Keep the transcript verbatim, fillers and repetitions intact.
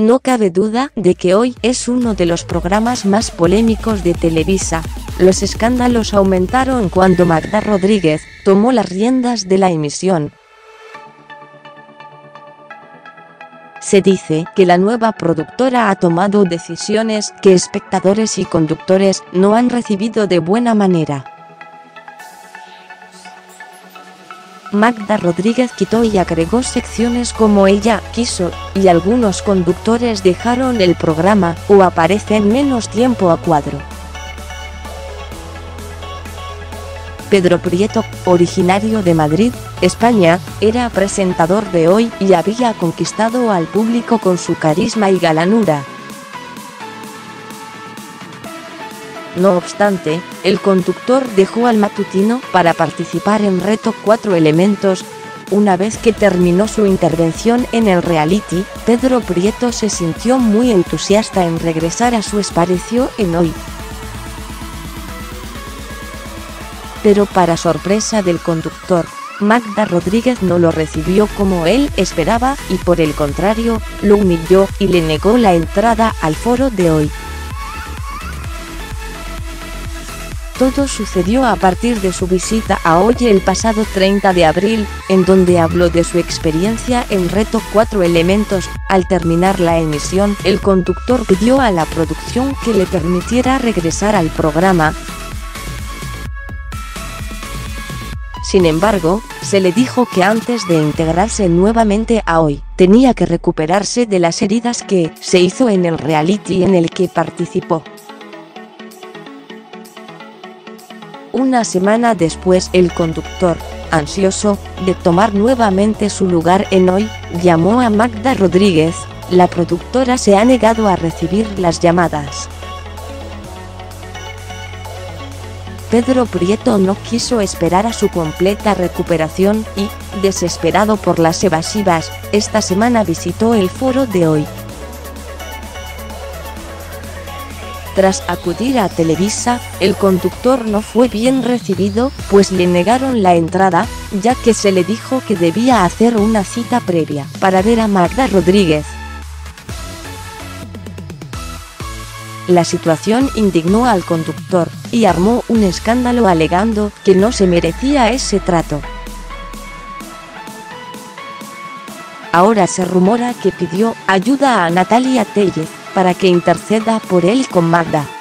No cabe duda de que Hoy es uno de los programas más polémicos de Televisa. Los escándalos aumentaron cuando Magda Rodríguez tomó las riendas de la emisión. Se dice que la nueva productora ha tomado decisiones que espectadores y conductores no han recibido de buena manera. Magda Rodríguez quitó y agregó secciones como ella quiso, y algunos conductores dejaron el programa o aparecen menos tiempo a cuadro. Pedro Prieto, originario de Madrid, España, era presentador de Hoy y había conquistado al público con su carisma y galanura. No obstante, el conductor dejó al matutino para participar en Reto cuatro Elementos. Una vez que terminó su intervención en el reality, Pedro Prieto se sintió muy entusiasta en regresar a su espacio en Hoy. Pero para sorpresa del conductor, Magda Rodríguez no lo recibió como él esperaba y por el contrario, lo humilló y le negó la entrada al foro de Hoy. Todo sucedió a partir de su visita a Hoy el pasado treinta de abril, en donde habló de su experiencia en Reto cuatro Elementos. Al terminar la emisión, el conductor pidió a la producción que le permitiera regresar al programa. Sin embargo, se le dijo que antes de integrarse nuevamente a Hoy, tenía que recuperarse de las heridas que se hizo en el reality en el que participó. Una semana después, el conductor, ansioso de tomar nuevamente su lugar en Hoy, llamó a Magda Rodríguez. La productora se ha negado a recibir las llamadas. Pedro Prieto no quiso esperar a su completa recuperación y, desesperado por las evasivas, esta semana visitó el foro de Hoy. Tras acudir a Televisa, el conductor no fue bien recibido, pues le negaron la entrada, ya que se le dijo que debía hacer una cita previa para ver a Magda Rodríguez. La situación indignó al conductor, y armó un escándalo alegando que no se merecía ese trato. Ahora se rumora que pidió ayuda a Natalia Téllez para que interceda por él con Magda.